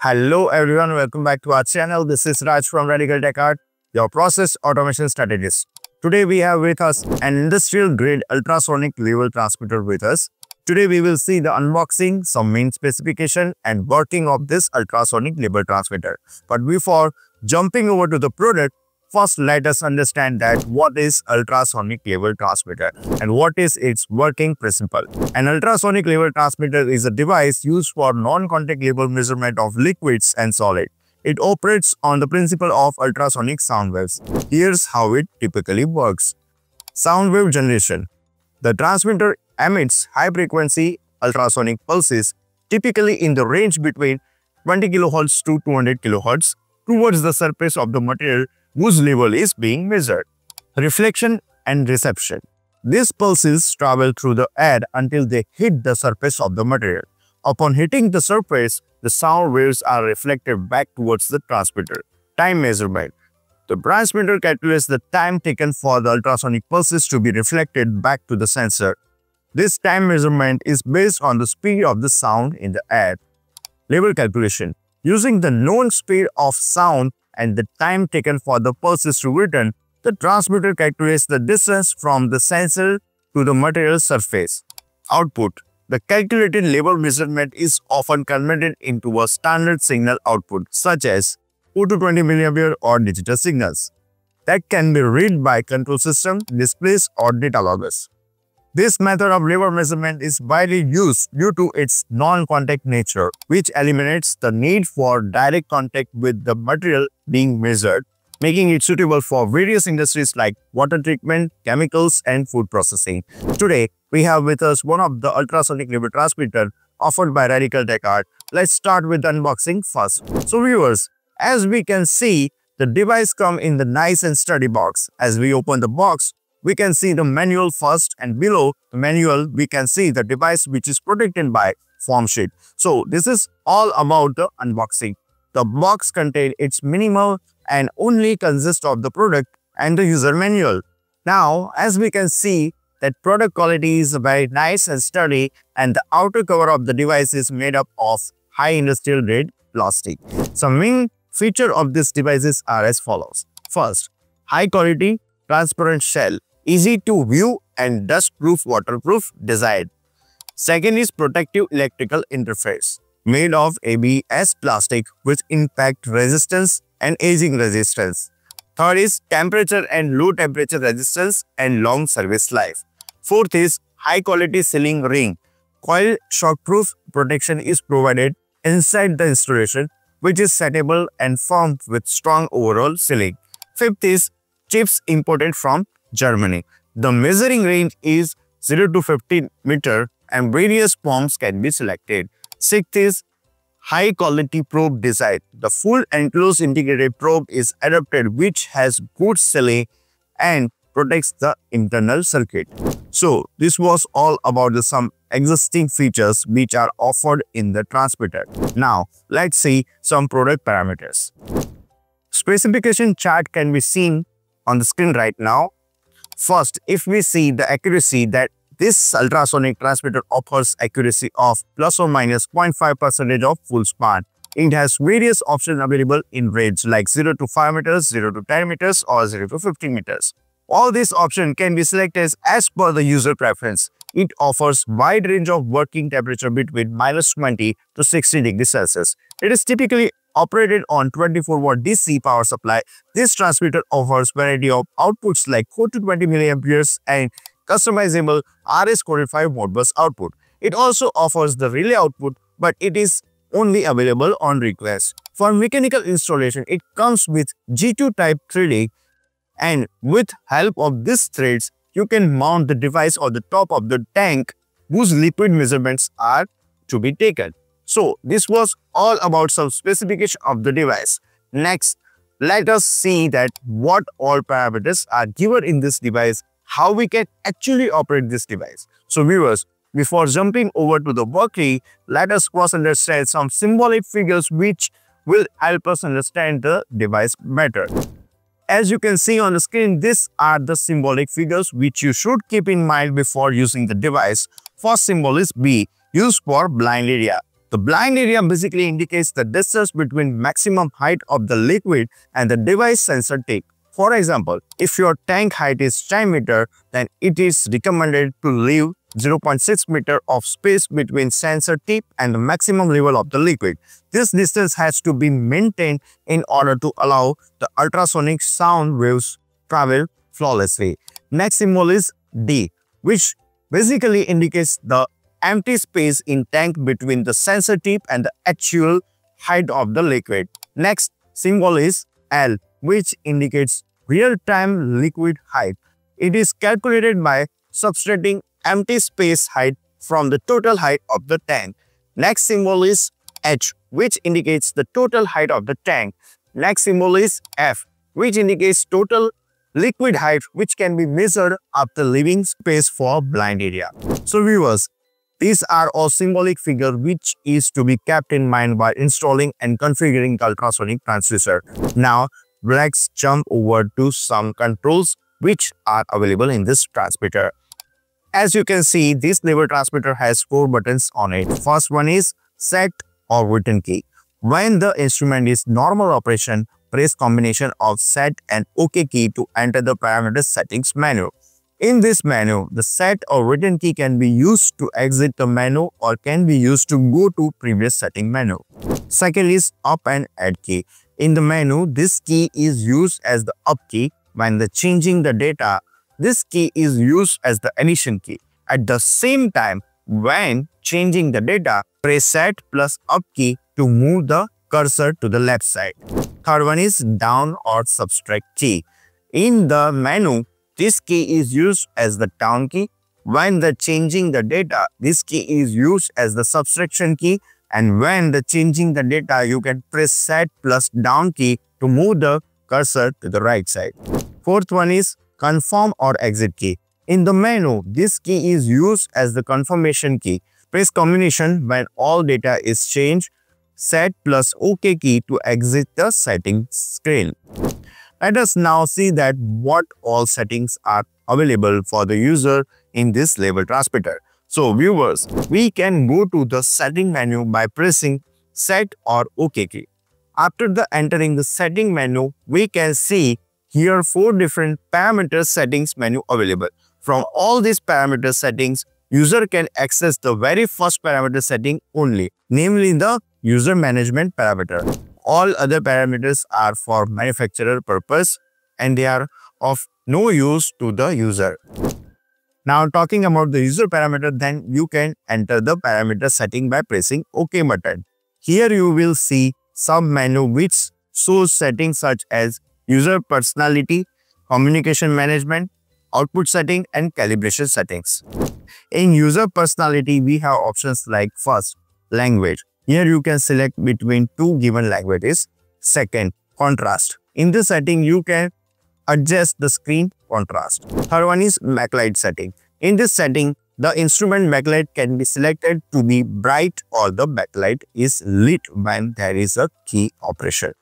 Hello everyone, welcome back to our channel. This is Raj from Radical Tech Art, your process automation strategist. Today we have with us an industrial grade ultrasonic level transmitter with us. Today we will see the unboxing, some main specification and working of this ultrasonic level transmitter. But before jumping over to the product, first let us understand that what is ultrasonic level transmitter and what is its working principle. An ultrasonic level transmitter is a device used for non-contact level measurement of liquids and solids. It operates on the principle of ultrasonic sound waves. Here's how it typically works. Sound wave generation. The transmitter emits high-frequency ultrasonic pulses, typically in the range between 20 kHz to 200 kHz, towards the surface of the material whose level is being measured. Reflection and reception. These pulses travel through the air until they hit the surface of the material. Upon hitting the surface, the sound waves are reflected back towards the transmitter. Time measurement. The transmitter calculates the time taken for the ultrasonic pulses to be reflected back to the sensor. This time measurement is based on the speed of the sound in the air. Level calculation. Using the known speed of sound and the time taken for the pulses to return, the transmitter calculates the distance from the sensor to the material surface. Output. The calculated level measurement is often converted into a standard signal output, such as 2 to 20 mA or digital signals, that can be read by control system, displays or data loggers. This method of level measurement is widely used due to its non-contact nature, which eliminates the need for direct contact with the material being measured, making it suitable for various industries like water treatment, chemicals, and food processing. Today, we have with us one of the ultrasonic level transmitter offered by Radical Tech Art. Let's start with the unboxing first. So viewers, as we can see, the device comes in the nice and sturdy box. As we open the box, we can see the manual first, and below the manual we can see the device which is protected by foam sheet. So this is all about the unboxing. The box contains its minimal and only consists of the product and the user manual. Now as we can see that product quality is very nice and sturdy, and the outer cover of the device is made up of high industrial grade plastic. Some main features of these devices are as follows. First, high quality transparent shell. Easy to view and dust-proof, waterproof design. Second is protective electrical interface, made of ABS plastic with impact resistance and aging resistance. Third is temperature and low temperature resistance and long service life. Fourth is high-quality sealing ring. Coil shockproof protection is provided inside the installation, which is settable and firm with strong overall sealing. Fifth is chips imported from Germany. The measuring range is 0 to 15 meter and various forms can be selected. Sixth is high quality probe design. The full enclosed integrated probe is adapted, which has good sealing and protects the internal circuit. So this was all about some existing features which are offered in the transmitter. Now let's see some product parameters. Specification chart can be seen on the screen right now. First, if we see the accuracy, that this ultrasonic transmitter offers accuracy of plus or minus 0.5% of full span. It has various options available in range like 0 to 5 meters, 0 to 10 meters or 0 to 15 meters. All these options can be selected as per the user preference. It offers wide range of working temperature between minus 20 to 60 degrees Celsius. It is typically operated on 24-watt DC power supply. This transmitter offers variety of outputs like 4 to 20 mA and customizable RS-45 Modbus output. It also offers the relay output, but it is only available on request. For mechanical installation, it comes with G2 type threading, and with help of these threads, you can mount the device on the top of the tank whose liquid measurements are to be taken. So this was all about some specification of the device. Next, let us see that what all parameters are given in this device, how we can actually operate this device. So viewers, before jumping over to the working, let us first understand some symbolic figures which will help us understand the device better. As you can see on the screen, these are the symbolic figures which you should keep in mind before using the device. First symbol is B, used for blind area. The blind area basically indicates the distance between maximum height of the liquid and the device sensor take. For example, if your tank height is 10 meter, then it is recommended to leave 0.6 meter of space between sensor tip and the maximum level of the liquid. This distance has to be maintained in order to allow the ultrasonic sound waves travel flawlessly. Next symbol is D, which basically indicates the empty space in tank between the sensor tip and the actual height of the liquid. Next symbol is L, which indicates real-time liquid height. It is calculated by subtracting empty space height from the total height of the tank. Next symbol is H, which indicates the total height of the tank. Next symbol is F, which indicates total liquid height, which can be measured after leaving space for blind area. So viewers, these are all symbolic figures which is to be kept in mind while installing and configuring the ultrasonic transducer. Now let's jump over to some controls which are available in this transmitter. As you can see, this lever transmitter has 4 buttons on it. First one is set or return key. When the instrument is normal operation, press combination of set and OK key to enter the parameter settings menu. In this menu, the set or return key can be used to exit the menu or can be used to go to previous setting menu. Second is up and add key. In the menu, this key is used as the up key when the changing the data. This key is used as the addition key. At the same time, when changing the data, press set plus up key to move the cursor to the left side. Third one is down or subtract key. In the menu, this key is used as the down key. When the changing the data, this key is used as the subtraction key. And when the changing the data, you can press set plus down key to move the cursor to the right side. Fourth one is confirm or exit key. In the menu, this key is used as the confirmation key. Press combination when all data is changed, set plus OK key to exit the settings screen. Let us now see that what all settings are available for the user in this level transmitter. So viewers, we can go to the setting menu by pressing set or OK key. After the entering the setting menu, we can see here 4 different parameter settings menu available. From all these parameter settings, user can access the very first parameter setting only, namely the user management parameter. All other parameters are for manufacturer purpose and they are of no use to the user. Now talking about the user parameter, then you can enter the parameter setting by pressing OK button. Here you will see sub-menu which shows settings such as user personality, communication management, output setting and calibration settings. In user personality, we have options like first, language. Here you can select between 2 given languages. Second, contrast. In this setting, you can adjust the screen contrast. Third one is backlight setting. In this setting, the instrument backlight can be selected to be bright or the backlight is lit when there is a key operation.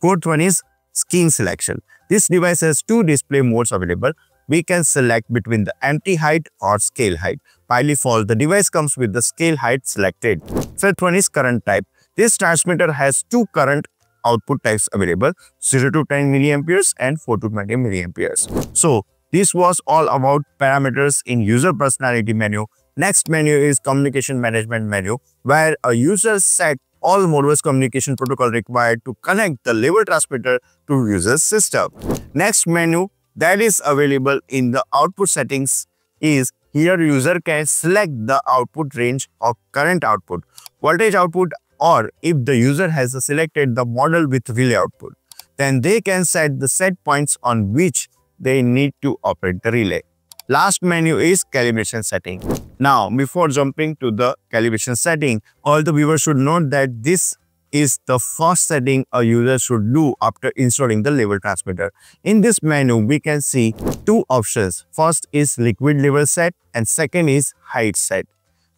Fourth one is skin selection. This device has 2 display modes available. We can select between the empty height or scale height. By default, the device comes with the scale height selected. Fifth one is current type. This transmitter has 2 current output types available, 0 to 10 milliamperes and 4 to 20 milliamperes. So this was all about parameters in user personality menu. Next menu is communication management menu, where a user set all Modbus communication protocol required to connect the level transmitter to user's system. Next menu that is available in the output settings is here user can select the output range of current output, voltage output, or if the user has selected the model with relay output, then they can set the set points on which they need to operate the relay. Last menu is calibration setting. Now, before jumping to the calibration setting, all the viewers should note that this is the first setting a user should do after installing the level transmitter. In this menu, we can see 2 options. First is liquid level set and second is height set.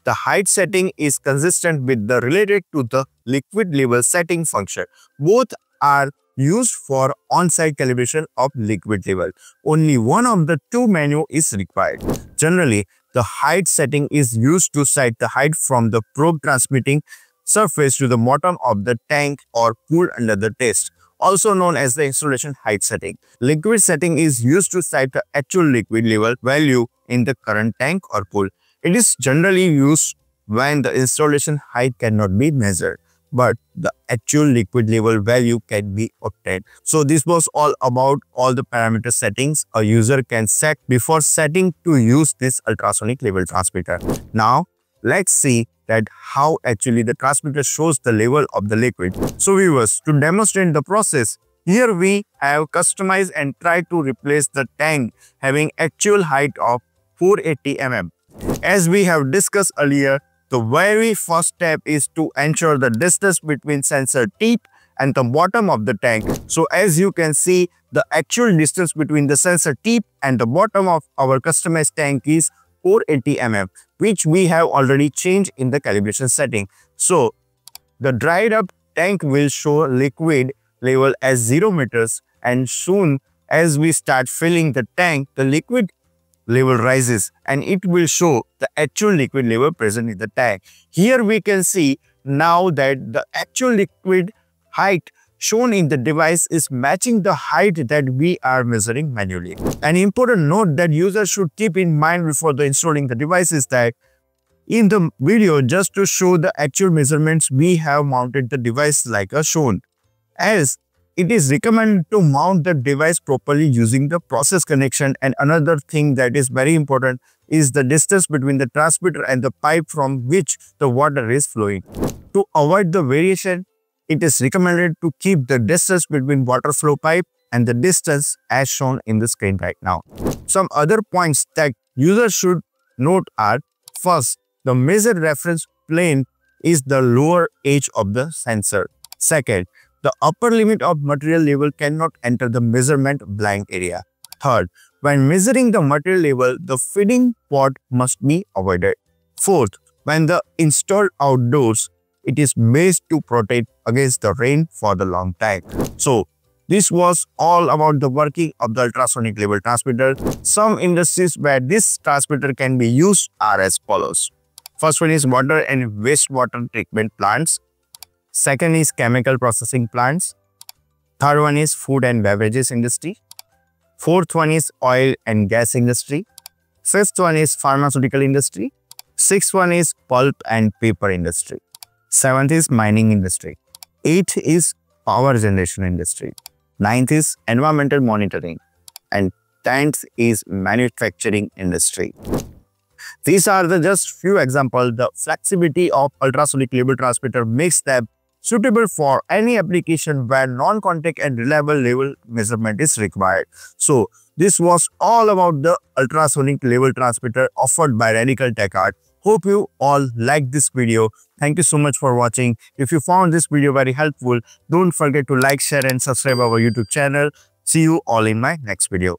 The height setting is consistent with the related to the liquid level setting function. Both are used for on-site calibration of liquid level. Only one of the 2 menus is required. Generally, The height setting is used to set the height from the probe transmitting surface to the bottom of the tank or pool under the test, also known as the installation height setting. Liquid setting is used to set the actual liquid level value in the current tank or pool. It is generally used when the installation height cannot be measured, but the actual liquid level value can be obtained. So this was all about all the parameter settings a user can set before setting to use this ultrasonic level transmitter. Now let's see that how actually the transmitter shows the level of the liquid. So viewers, to demonstrate the process, here we have customized and tried to replace the tank having actual height of 480 mm. As we have discussed earlier, the very first step is to ensure the distance between sensor tip and the bottom of the tank. So as you can see, the actual distance between the sensor tip and the bottom of our customized tank is 480 mm, which we have already changed in the calibration setting. So the dried up tank will show liquid level as 0 meters, and soon as we start filling the tank, the liquid level rises and it will show the actual liquid level present in the tank. Here we can see now that the actual liquid height shown in the device is matching the height that we are measuring manually. An important note that users should keep in mind before installing the device is that in the video, just to show the actual measurements, we have mounted the device like shown, as it is recommended to mount the device properly using the process connection. And another thing that is very important is the distance between the transmitter and the pipe from which the water is flowing. To avoid the variation, it is recommended to keep the distance between water flow pipe and the distance as shown in the screen right now. Some other points that users should note are, first, the measured reference plane is the lower edge of the sensor. Second, the upper limit of material level cannot enter the measurement blank area. Third, when measuring the material level, the feeding pot must be avoided. Fourth, when installed outdoors, it is best to protect against the rain for the long time. So this was all about the working of the ultrasonic level transmitter. Some industries where this transmitter can be used are as follows. First one is water and wastewater treatment plants. Second is chemical processing plants. Third one is food and beverages industry. Fourth one is oil and gas industry. Fifth one is pharmaceutical industry. Sixth one is pulp and paper industry. Seventh is mining industry. Eighth is power generation industry. Ninth is environmental monitoring. And 10th is manufacturing industry. These are the just few examples. The flexibility of ultrasonic level transmitter makes them suitable for any application where non-contact and reliable level measurement is required. So this was all about the ultrasonic level transmitter offered by Radical Tech Art. Hope you all liked this video. Thank you so much for watching. If you found this video very helpful, don't forget to like, share and subscribe our YouTube channel. See you all in my next video.